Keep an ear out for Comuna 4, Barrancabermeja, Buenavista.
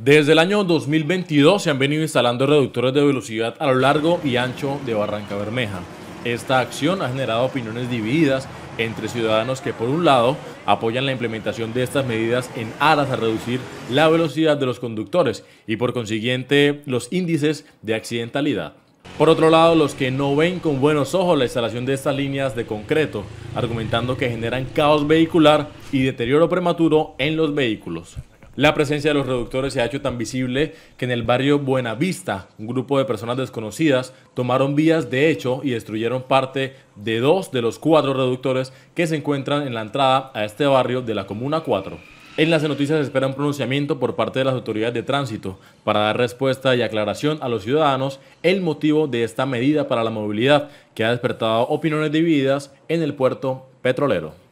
Desde el año 2022 se han venido instalando reductores de velocidad a lo largo y ancho de Barrancabermeja. Esta acción ha generado opiniones divididas entre ciudadanos que, por un lado, apoyan la implementación de estas medidas en aras a reducir la velocidad de los conductores y, por consiguiente, los índices de accidentalidad. Por otro lado, los que no ven con buenos ojos la instalación de estas líneas de concreto, argumentando que generan caos vehicular y deterioro prematuro en los vehículos. La presencia de los reductores se ha hecho tan visible que en el barrio Buenavista, un grupo de personas desconocidas tomaron vías de hecho y destruyeron parte de 2 de los 4 reductores que se encuentran en la entrada a este barrio de la Comuna 4. En las noticias se espera un pronunciamiento por parte de las autoridades de tránsito para dar respuesta y aclaración a los ciudadanos el motivo de esta medida para la movilidad que ha despertado opiniones divididas en el puerto petrolero.